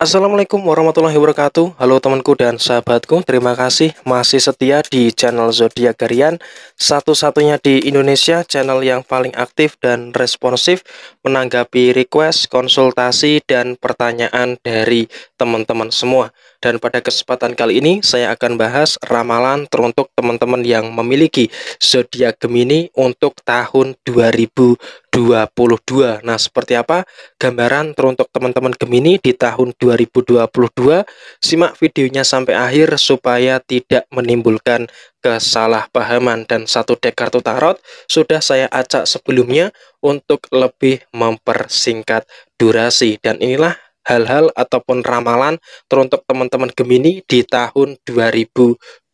Assalamualaikum warahmatullahi wabarakatuh. Halo temanku dan sahabatku, terima kasih masih setia di channel Zodiak Harian, satu-satunya di Indonesia, channel yang paling aktif dan responsif menanggapi request, konsultasi, dan pertanyaan dari teman-teman semua. Dan pada kesempatan kali ini saya akan bahas ramalan teruntuk teman-teman yang memiliki zodiak Gemini untuk tahun 2022. Nah, seperti apa gambaran teruntuk teman-teman Gemini di tahun 2022? Simak videonya sampai akhir supaya tidak menimbulkan kesalahpahaman. Dan satu dek kartu tarot sudah saya acak sebelumnya untuk lebih mempersingkat durasi. Dan inilah hal-hal ataupun ramalan teruntuk teman-teman Gemini di tahun 2022.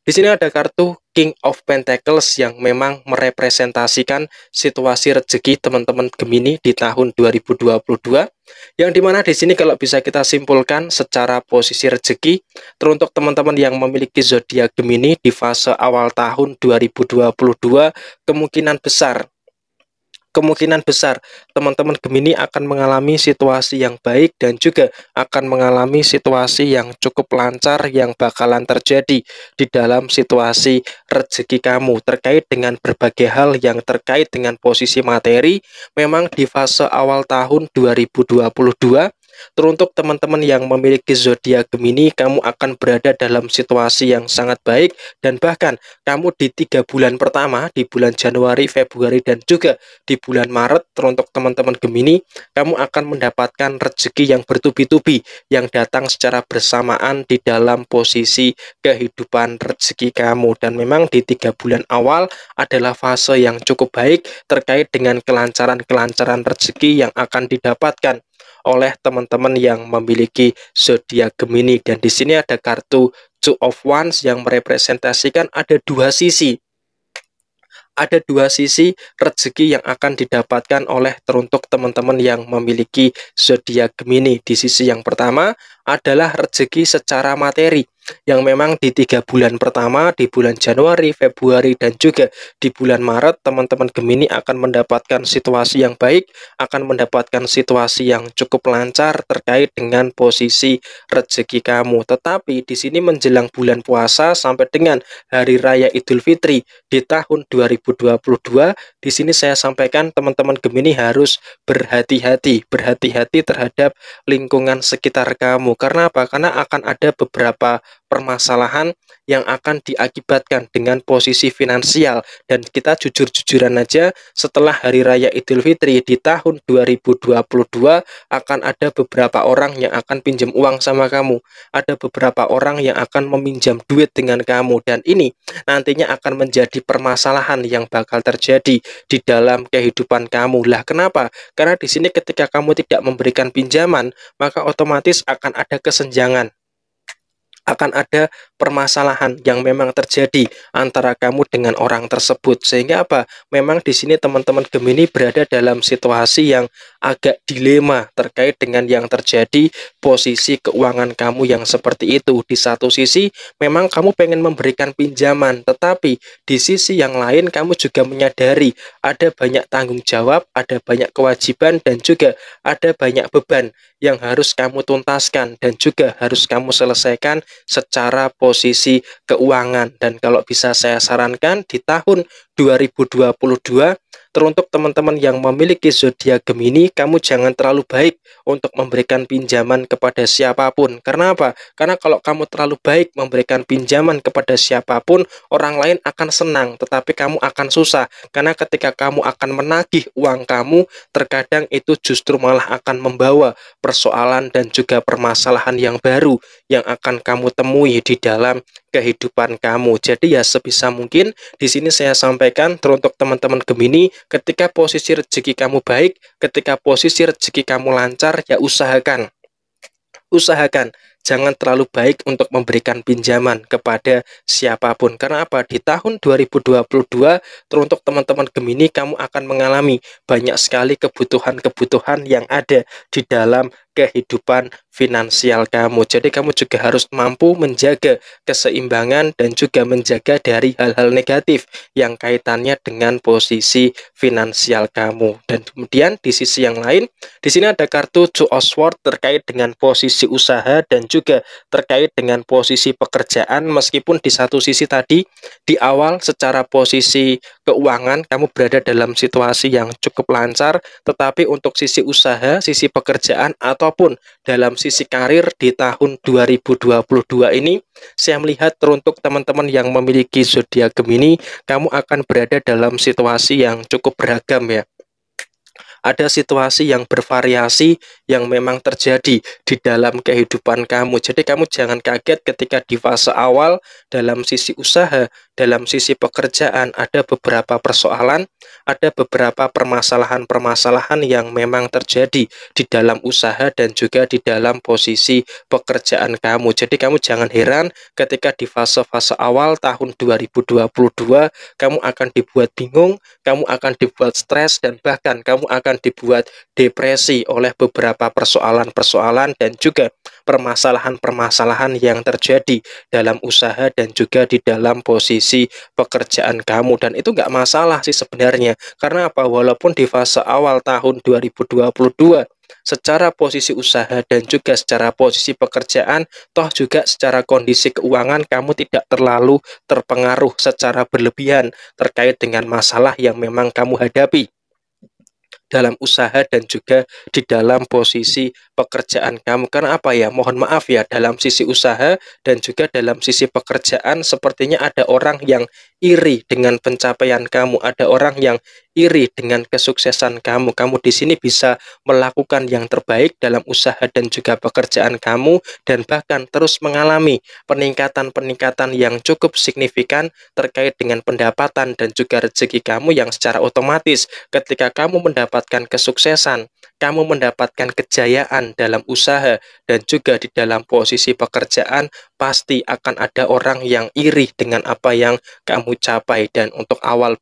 Di sini ada kartu King of Pentacles yang memang merepresentasikan situasi rezeki teman-teman Gemini di tahun 2022, yang dimana di sini kalau bisa kita simpulkan secara posisi rezeki teruntuk teman-teman yang memiliki zodiak Gemini di fase awal tahun 2022 kemungkinan besar teman-teman Gemini akan mengalami situasi yang baik dan juga akan mengalami situasi yang cukup lancar yang bakalan terjadi di dalam situasi rezeki kamu terkait dengan berbagai hal yang terkait dengan posisi materi. Memang di fase awal tahun 2022 teruntuk teman-teman yang memiliki zodiak Gemini, kamu akan berada dalam situasi yang sangat baik, dan bahkan kamu di 3 bulan pertama, di bulan Januari, Februari, dan juga di bulan Maret teruntuk teman-teman Gemini, kamu akan mendapatkan rezeki yang bertubi-tubi yang datang secara bersamaan di dalam posisi kehidupan rezeki kamu. Dan memang di 3 bulan awal adalah fase yang cukup baik terkait dengan kelancaran-kelancaran rezeki yang akan didapatkan oleh teman-teman yang memiliki zodiak Gemini. Dan di sini ada kartu Two of Wands yang merepresentasikan ada dua sisi rezeki yang akan didapatkan oleh teruntuk teman-teman yang memiliki zodiak Gemini. Di sisi yang pertama adalah rezeki secara materi yang memang di 3 bulan pertama, di bulan Januari, Februari, dan juga di bulan Maret, teman-teman Gemini akan mendapatkan situasi yang baik, akan mendapatkan situasi yang cukup lancar terkait dengan posisi rezeki kamu. Tetapi di sini menjelang bulan puasa sampai dengan hari raya Idul Fitri di tahun 2022, di sini saya sampaikan teman-teman Gemini harus berhati-hati terhadap lingkungan sekitar kamu. Karena apa? Karena akan ada beberapa permasalahan yang akan diakibatkan dengan posisi finansial. Dan kita jujur-jujuran aja, setelah hari raya Idul Fitri di tahun 2022 akan ada beberapa orang yang akan pinjam uang sama kamu, ada beberapa orang yang akan meminjam duit dengan kamu, dan ini nantinya akan menjadi permasalahan yang bakal terjadi di dalam kehidupan kamu. Lah kenapa? Karena di sini ketika kamu tidak memberikan pinjaman, maka otomatis akan ada kesenjangan, akan ada permasalahan yang memang terjadi antara kamu dengan orang tersebut. Sehingga apa? Memang di sini teman-teman Gemini berada dalam situasi yang agak dilema terkait dengan yang terjadi posisi keuangan kamu yang seperti itu. Di satu sisi memang kamu pengen memberikan pinjaman, tetapi di sisi yang lain kamu juga menyadari ada banyak tanggung jawab, ada banyak kewajiban, dan juga ada banyak beban yang harus kamu tuntaskan dan juga harus kamu selesaikan secara posisi keuangan. Dan kalau bisa saya sarankan di tahun 2022 teruntuk teman-teman yang memiliki zodiak Gemini, kamu jangan terlalu baik untuk memberikan pinjaman kepada siapapun. Karena apa? Karena kalau kamu terlalu baik memberikan pinjaman kepada siapapun, orang lain akan senang, tetapi kamu akan susah. Karena ketika kamu akan menagih uang kamu, terkadang itu justru malah akan membawa persoalan dan juga permasalahan yang baru yang akan kamu temui di dalam kehidupan kamu. Jadi ya sebisa mungkin di sini saya sampaikan teruntuk teman-teman Gemini, ketika posisi rezeki kamu baik, ketika posisi rezeki kamu lancar, ya usahakan jangan terlalu baik untuk memberikan pinjaman kepada siapapun. Karena apa? Di tahun 2022 teruntuk teman-teman Gemini, kamu akan mengalami banyak sekali kebutuhan-kebutuhan yang ada di dalam kehidupan finansial kamu. Jadi kamu juga harus mampu menjaga keseimbangan dan juga menjaga dari hal-hal negatif yang kaitannya dengan posisi finansial kamu. Dan kemudian di sisi yang lain, di sini ada kartu Two of Swords terkait dengan posisi usaha dan juga terkait dengan posisi pekerjaan. Meskipun di satu sisi tadi di awal secara posisi keuangan kamu berada dalam situasi yang cukup lancar, tetapi untuk sisi usaha, sisi pekerjaan ataupun dalam sisi karir di tahun 2022 ini, saya melihat teruntuk teman-teman yang memiliki zodiak Gemini, kamu akan berada dalam situasi yang cukup beragam ya. Ada situasi yang bervariasi yang memang terjadi di dalam kehidupan kamu. Jadi kamu jangan kaget ketika di fase awal dalam sisi usaha, dalam sisi pekerjaan ada beberapa persoalan, ada beberapa permasalahan-permasalahan yang memang terjadi di dalam usaha dan juga di dalam posisi pekerjaan kamu. Jadi kamu jangan heran ketika di fase-fase awal tahun 2022 kamu akan dibuat bingung, kamu akan dibuat stres, dan bahkan kamu akan dibuat depresi oleh beberapa persoalan-persoalan dan juga permasalahan-permasalahan yang terjadi dalam usaha dan juga di dalam posisi pekerjaan kamu. Dan itu nggak masalah sih sebenarnya, karena apa, walaupun di fase awal tahun 2022 secara posisi usaha dan juga secara posisi pekerjaan, toh juga secara kondisi keuangan kamu tidak terlalu terpengaruh secara berlebihan terkait dengan masalah yang memang kamu hadapi dalam usaha dan juga di dalam posisi pekerjaan kamu. Karena apa ya, mohon maaf ya, dalam sisi usaha dan juga dalam sisi pekerjaan sepertinya ada orang yang iri dengan pencapaian kamu, ada orang yang iri dengan kesuksesan kamu. Kamu di sini bisa melakukan yang terbaik dalam usaha dan juga pekerjaan kamu, dan bahkan terus mengalami peningkatan-peningkatan yang cukup signifikan terkait dengan pendapatan dan juga rezeki kamu, yang secara otomatis ketika kamu mendapatkan kesuksesan, kamu mendapatkan kejayaan dalam usaha dan juga di dalam posisi pekerjaan, pasti akan ada orang yang iri dengan apa yang kamu capai. Dan untuk awal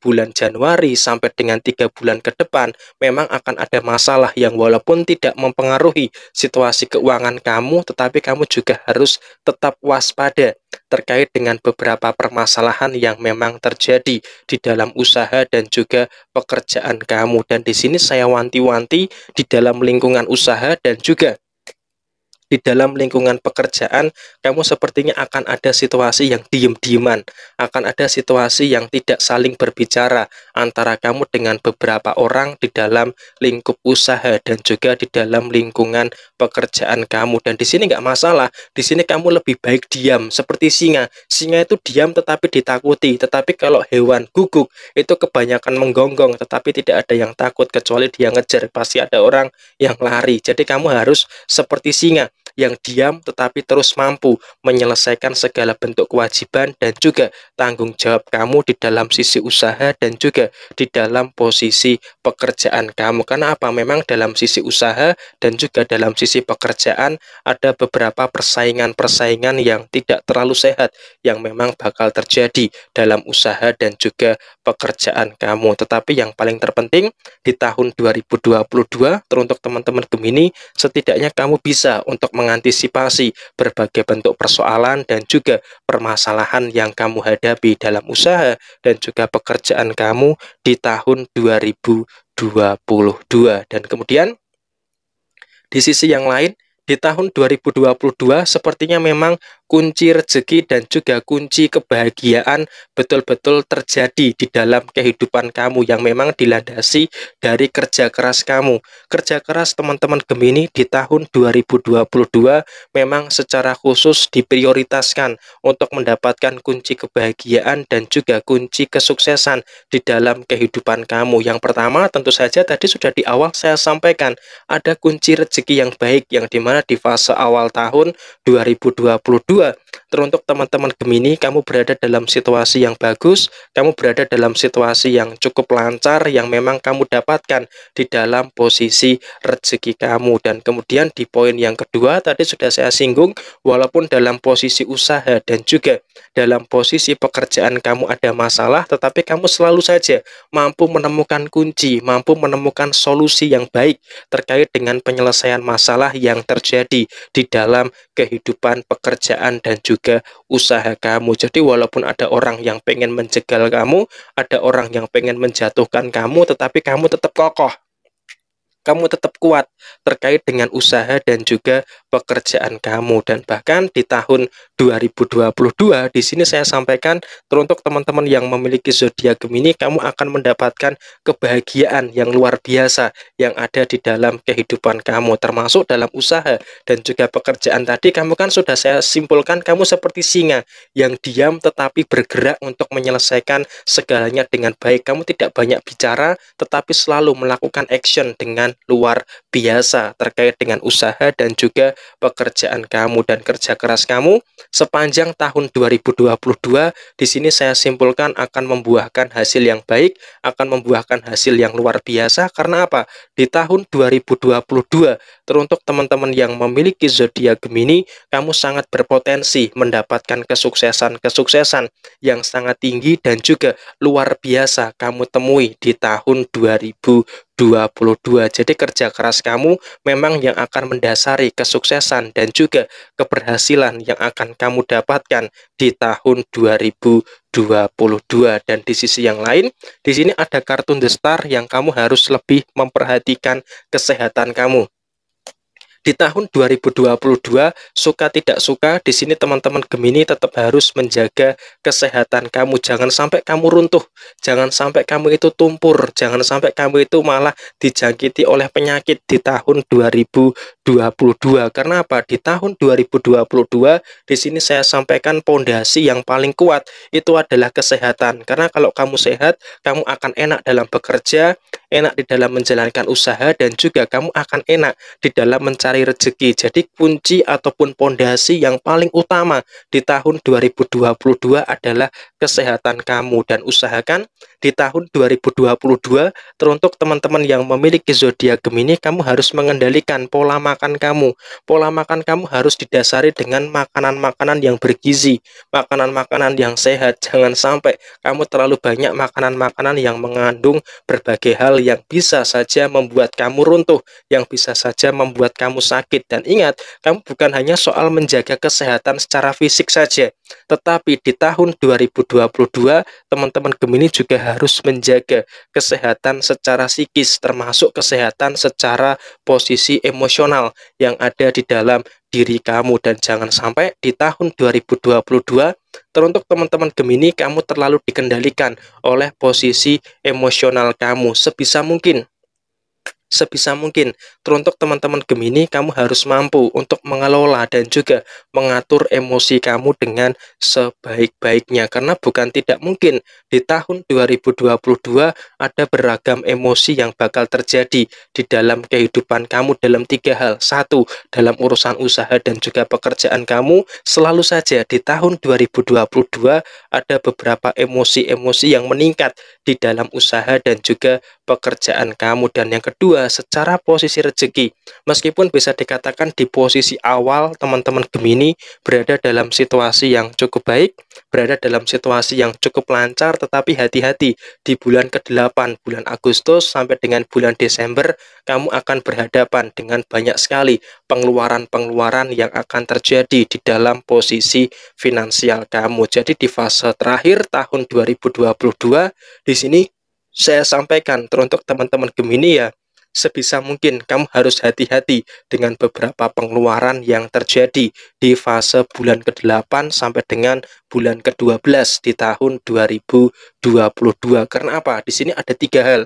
bulan Januari sampai dengan 3 bulan ke depan memang akan ada masalah yang walaupun tidak mempengaruhi situasi keuangan kamu, tetapi kamu juga harus tetap waspada terkait dengan beberapa permasalahan yang memang terjadi di dalam usaha dan juga pekerjaan kamu. Dan di sini saya wanti-wanti di dalam lingkungan usaha dan juga di dalam lingkungan pekerjaan, kamu sepertinya akan ada situasi yang diem-dieman, akan ada situasi yang tidak saling berbicara antara kamu dengan beberapa orang di dalam lingkup usaha dan juga di dalam lingkungan pekerjaan kamu. Dan di sini nggak masalah, di sini kamu lebih baik diam, seperti singa. Singa itu diam tetapi ditakuti, tetapi kalau hewan guguk itu kebanyakan menggonggong, tetapi tidak ada yang takut kecuali dia ngejar, pasti ada orang yang lari. Jadi kamu harus seperti singa yang diam tetapi terus mampu menyelesaikan segala bentuk kewajiban dan juga tanggung jawab kamu di dalam sisi usaha dan juga di dalam posisi pekerjaan kamu. Karena apa, memang dalam sisi usaha dan juga dalam sisi pekerjaan ada beberapa persaingan-persaingan yang tidak terlalu sehat yang memang bakal terjadi dalam usaha dan juga pekerjaan kamu. Tetapi yang paling terpenting di tahun 2022 teruntuk teman-teman Gemini, setidaknya kamu bisa untuk mengantisipasi berbagai bentuk persoalan dan juga permasalahan yang kamu hadapi dalam usaha dan juga pekerjaan kamu di tahun 2022. Dan kemudian di sisi yang lain, di tahun 2022 sepertinya memang kunci rezeki dan juga kunci kebahagiaan betul-betul terjadi di dalam kehidupan kamu yang memang dilandasi dari kerja keras kamu. Kerja keras teman-teman Gemini di tahun 2022 memang secara khusus diprioritaskan untuk mendapatkan kunci kebahagiaan dan juga kunci kesuksesan di dalam kehidupan kamu. Yang pertama tentu saja tadi sudah di awal saya sampaikan, ada kunci rezeki yang baik yang dimana di fase awal tahun 2022 kedua, teruntuk teman-teman Gemini, kamu berada dalam situasi yang bagus, kamu berada dalam situasi yang cukup lancar, yang memang kamu dapatkan di dalam posisi rezeki kamu. Dan kemudian di poin yang kedua, tadi sudah saya singgung, walaupun dalam posisi usaha dan juga dalam posisi pekerjaan kamu ada masalah, tetapi kamu selalu saja mampu menemukan kunci, mampu menemukan solusi yang baik terkait dengan penyelesaian masalah yang terjadi di dalam kehidupan pekerjaan dan juga usaha kamu. Jadi walaupun ada orang yang pengen menjegal kamu, ada orang yang pengen menjatuhkan kamu, tetapi kamu tetap kokoh, kamu tetap kuat terkait dengan usaha dan juga pekerjaan kamu. Dan bahkan di tahun 2022 di sini saya sampaikan, teruntuk teman-teman yang memiliki zodiak Gemini, kamu akan mendapatkan kebahagiaan yang luar biasa yang ada di dalam kehidupan kamu, termasuk dalam usaha dan juga pekerjaan. Tadi kamu kan sudah saya simpulkan, kamu seperti singa yang diam tetapi bergerak untuk menyelesaikan segalanya dengan baik. Kamu tidak banyak bicara tetapi selalu melakukan action dengan luar biasa terkait dengan usaha dan juga pekerjaan kamu. Dan kerja keras kamu sepanjang tahun 2022 di sini saya simpulkan akan membuahkan hasil yang baik, akan membuahkan hasil yang luar biasa. Karena apa? Di tahun 2022 teruntuk teman-teman yang memiliki zodiak Gemini, kamu sangat berpotensi mendapatkan kesuksesan-kesuksesan yang sangat tinggi dan juga luar biasa kamu temui di tahun 2022. Jadi kerja keras kamu memang yang akan mendasari kesuksesan dan juga keberhasilan yang akan kamu dapatkan di tahun 2022. Dan di sisi yang lain, di sini ada kartu The Star yang kamu harus lebih memperhatikan kesehatan kamu. Di tahun 2022, suka tidak suka, di sini teman-teman Gemini tetap harus menjaga kesehatan kamu. Jangan sampai kamu runtuh, jangan sampai kamu itu tumpur, jangan sampai kamu itu malah dijangkiti oleh penyakit di tahun 2022. Karena apa? Di tahun 2022, di sini saya sampaikan pondasi yang paling kuat itu adalah kesehatan. Karena kalau kamu sehat, kamu akan enak dalam bekerja, enak di dalam menjalankan usaha, dan juga kamu akan enak di dalam mencari rezeki. Jadi kunci ataupun pondasi yang paling utama di tahun 2022 adalah kesehatan kamu. Dan usahakan di tahun 2022 teruntuk teman-teman yang memiliki zodiak Gemini, kamu harus mengendalikan pola makan kamu. Pola makan kamu harus didasari dengan makanan-makanan yang bergizi, makanan-makanan yang sehat. Jangan sampai kamu terlalu banyak makanan-makanan yang mengandung berbagai hal yang bisa saja membuat kamu runtuh, yang bisa saja membuat kamu sakit. Dan ingat, kamu bukan hanya soal menjaga kesehatan secara fisik saja, tetapi di tahun 2022 teman-teman Gemini juga harus menjaga kesehatan secara psikis, termasuk kesehatan secara posisi emosional yang ada di dalam diri kamu. Dan jangan sampai di tahun 2022 teruntuk teman-teman Gemini, kamu terlalu dikendalikan oleh posisi emosional kamu. Sebisa mungkin teruntuk teman-teman Gemini, kamu harus mampu untuk mengelola dan juga mengatur emosi kamu dengan sebaik-baiknya. Karena bukan tidak mungkin di tahun 2022 ada beragam emosi yang bakal terjadi di dalam kehidupan kamu dalam tiga hal. Satu, dalam urusan usaha dan juga pekerjaan kamu, selalu saja di tahun 2022 ada beberapa emosi-emosi yang meningkat di dalam usaha dan juga pekerjaan kamu. Dan yang kedua, secara posisi rezeki, meskipun bisa dikatakan di posisi awal teman-teman Gemini berada dalam situasi yang cukup baik, berada dalam situasi yang cukup lancar, tetapi hati-hati di bulan ke-8, bulan Agustus sampai dengan bulan Desember, kamu akan berhadapan dengan banyak sekali pengeluaran-pengeluaran yang akan terjadi di dalam posisi finansial kamu. Jadi di fase terakhir tahun 2022 di sini saya sampaikan teruntuk teman-teman Gemini, ya sebisa mungkin kamu harus hati-hati dengan beberapa pengeluaran yang terjadi di fase bulan ke-8 sampai dengan bulan ke-12 di tahun 2022. Karena apa? Di sini ada tiga hal.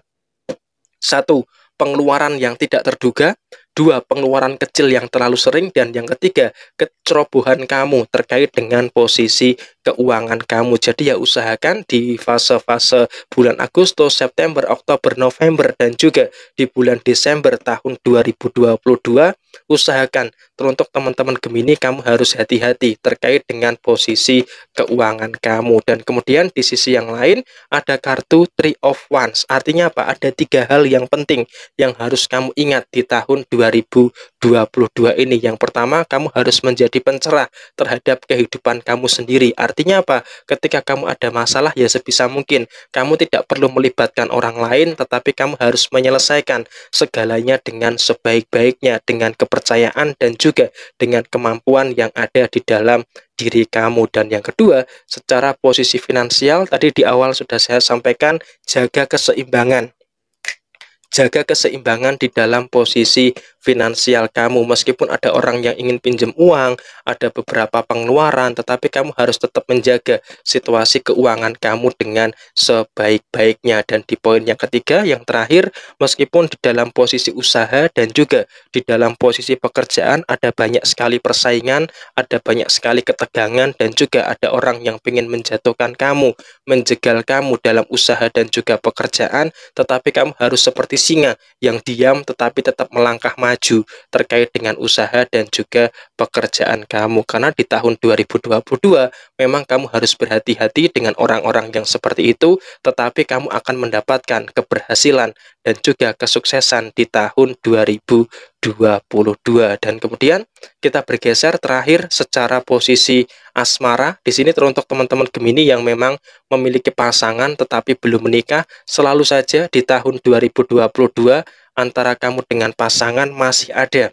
Satu, pengeluaran yang tidak terduga. Dua, pengeluaran kecil yang terlalu sering. Dan yang ketiga, kecerobohan kamu terkait dengan posisi keuangan kamu. Jadi ya usahakan di fase-fase bulan Agustus, September, Oktober, November, dan juga di bulan Desember tahun 2022, usahakan teruntuk teman-teman Gemini, kamu harus hati-hati terkait dengan posisi keuangan kamu. Dan kemudian di sisi yang lain ada kartu Three of Wands. Artinya apa? Ada tiga hal yang penting yang harus kamu ingat di tahun 2022 ini. Yang pertama, kamu harus menjadi pencerah terhadap kehidupan kamu sendiri. Artinya apa? Ketika kamu ada masalah, ya sebisa mungkin kamu tidak perlu melibatkan orang lain, tetapi kamu harus menyelesaikan segalanya dengan sebaik-baiknya, dengan kepercayaan dan juga dengan kemampuan yang ada di dalam diri kamu. Dan yang kedua, secara posisi finansial, tadi di awal sudah saya sampaikan, jaga keseimbangan. Jaga keseimbangan di dalam posisi finansial kamu. Meskipun ada orang yang ingin pinjam uang, ada beberapa pengeluaran, tetapi kamu harus tetap menjaga situasi keuangan kamu dengan sebaik-baiknya. Dan di poin yang ketiga, yang terakhir, meskipun di dalam posisi usaha dan juga di dalam posisi pekerjaan ada banyak sekali persaingan, ada banyak sekali ketegangan, dan juga ada orang yang ingin menjatuhkan kamu, menjegal kamu dalam usaha dan juga pekerjaan, tetapi kamu harus seperti singa yang diam tetapi tetap melangkah maju terkait dengan usaha dan juga pekerjaan kamu. Karena di tahun 2022 memang kamu harus berhati-hati dengan orang-orang yang seperti itu, tetapi kamu akan mendapatkan keberhasilan dan juga kesuksesan di tahun 2022. Dan kemudian kita bergeser terakhir secara posisi asmara. Di sini teruntuk teman-teman Gemini yang memang memiliki pasangan tetapi belum menikah, selalu saja di tahun 2022 antara kamu dengan pasangan masih ada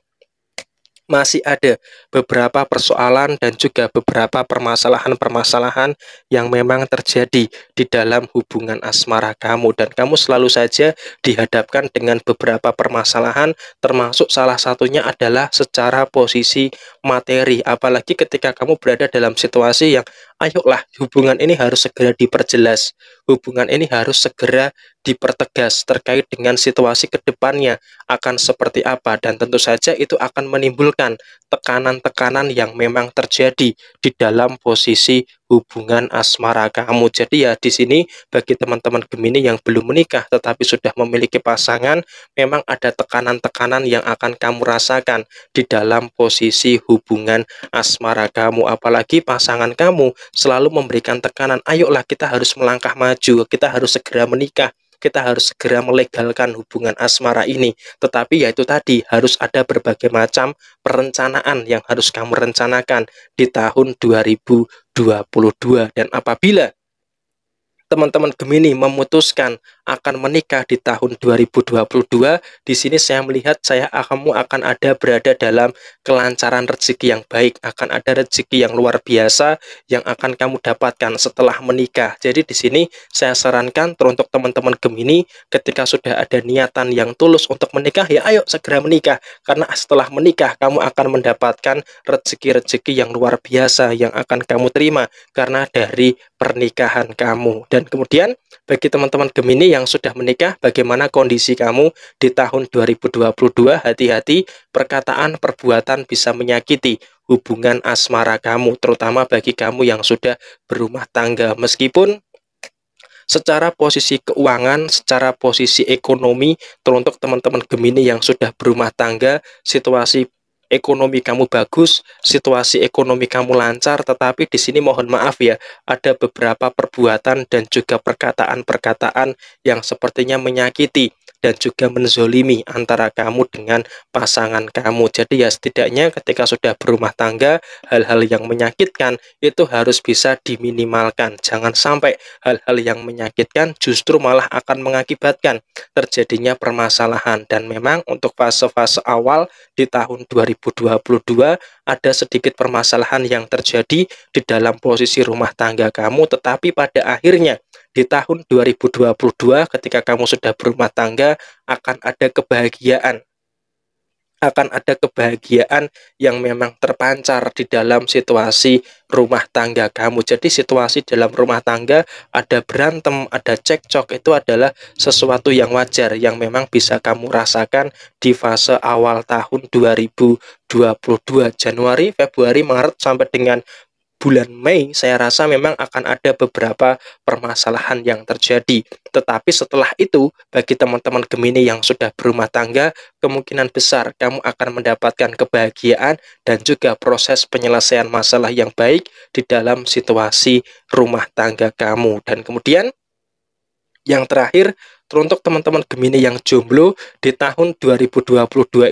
beberapa persoalan dan juga beberapa permasalahan-permasalahan yang memang terjadi di dalam hubungan asmara kamu. Dan kamu selalu saja dihadapkan dengan beberapa permasalahan, termasuk salah satunya adalah secara posisi materi. Apalagi ketika kamu berada dalam situasi yang ayolah, hubungan ini harus segera diperjelas, hubungan ini harus segera dipertegas terkait dengan situasi kedepannya akan seperti apa. Dan tentu saja itu akan menimbulkan tekanan-tekanan yang memang terjadi di dalam posisi hubungan asmara kamu. Jadi ya di sini bagi teman-teman Gemini yang belum menikah tetapi sudah memiliki pasangan, memang ada tekanan-tekanan yang akan kamu rasakan di dalam posisi hubungan asmara kamu. Apalagi pasangan kamu selalu memberikan tekanan, ayolah kita harus melangkah maju, kita harus segera menikah, kita harus segera melegalkan hubungan asmara ini. Tetapi yaitu tadi, harus ada berbagai macam perencanaan yang harus kamu rencanakan di tahun 2022. Dan apabila teman-teman Gemini memutuskan akan menikah di tahun 2022, di sini saya melihat kamu akan berada dalam kelancaran rezeki yang baik, akan ada rezeki yang luar biasa yang akan kamu dapatkan setelah menikah. Jadi di sini saya sarankan untuk teman-teman Gemini, ketika sudah ada niatan yang tulus untuk menikah, ya ayo segera menikah, karena setelah menikah kamu akan mendapatkan rezeki-rezeki yang luar biasa yang akan kamu terima karena dari pernikahan kamu. Dan kemudian bagi teman-teman Gemini yang sudah menikah, bagaimana kondisi kamu di tahun 2022? Hati-hati, perkataan, perbuatan bisa menyakiti hubungan asmara kamu, terutama bagi kamu yang sudah berumah tangga. Meskipun secara posisi keuangan, secara posisi ekonomi, teruntuk teman-teman Gemini yang sudah berumah tangga, situasi ekonomi kamu bagus, situasi ekonomi kamu lancar, tetapi di sini mohon maaf ya, ada beberapa perbuatan dan juga perkataan-perkataan yang sepertinya menyakiti dan juga menzolimi antara kamu dengan pasangan kamu. Jadi ya setidaknya ketika sudah berumah tangga, hal-hal yang menyakitkan itu harus bisa diminimalkan. Jangan sampai hal-hal yang menyakitkan justru malah akan mengakibatkan terjadinya permasalahan. Dan memang untuk fase-fase awal di tahun 2022 ada sedikit permasalahan yang terjadi di dalam posisi rumah tangga kamu, tetapi pada akhirnya di tahun 2022 ketika kamu sudah berumah tangga akan ada kebahagiaan, akan ada kebahagiaan yang memang terpancar di dalam situasi rumah tangga kamu. Jadi situasi dalam rumah tangga, ada berantem, ada cekcok, itu adalah sesuatu yang wajar yang memang bisa kamu rasakan di fase awal tahun 2022. Januari, Februari, Maret sampai dengan bulan Mei, saya rasa memang akan ada beberapa permasalahan yang terjadi. Tetapi setelah itu, bagi teman-teman Gemini yang sudah berumah tangga, kemungkinan besar kamu akan mendapatkan kebahagiaan dan juga proses penyelesaian masalah yang baik di dalam situasi rumah tangga kamu. Dan kemudian, yang terakhir, untuk teman-teman Gemini yang jomblo di tahun 2022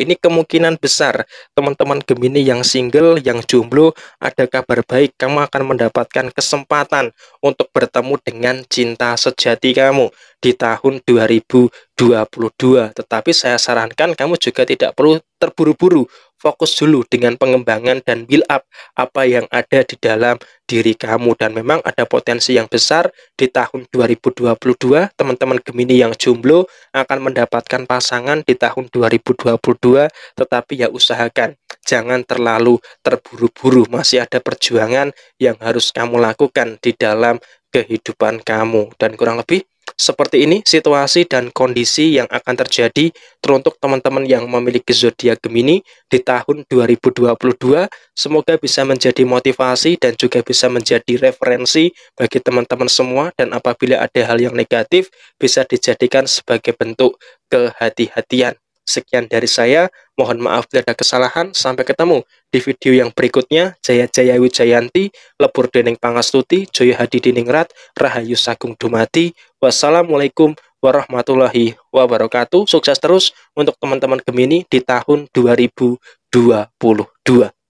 ini, kemungkinan besar teman-teman Gemini yang single, yang jomblo, ada kabar baik. Kamu akan mendapatkan kesempatan untuk bertemu dengan cinta sejati kamu di tahun 2022. Tetapi saya sarankan kamu juga tidak perlu terburu-buru. Fokus dulu dengan pengembangan dan build up apa yang ada di dalam diri kamu. Dan memang ada potensi yang besar di tahun 2022 teman-teman Gemini yang jomblo akan mendapatkan pasangan di tahun 2022. Tetapi ya usahakan jangan terlalu terburu-buru, masih ada perjuangan yang harus kamu lakukan di dalam kehidupan kamu. Dan kurang lebih seperti ini situasi dan kondisi yang akan terjadi teruntuk teman-teman yang memiliki zodiak Gemini di tahun 2022. Semoga bisa menjadi motivasi dan juga bisa menjadi referensi bagi teman-teman semua, dan apabila ada hal yang negatif bisa dijadikan sebagai bentuk kehati-hatian. Sekian dari saya, mohon maaf bila ada kesalahan. Sampai ketemu di video yang berikutnya. Jaya Jaya Wijayanti, Lebur Dening Pangastuti, Joyo Hadi Diningrat, Rahayu Sagung Dumati. Wassalamualaikum warahmatullahi wabarakatuh. Sukses terus untuk teman-teman Gemini di tahun 2022.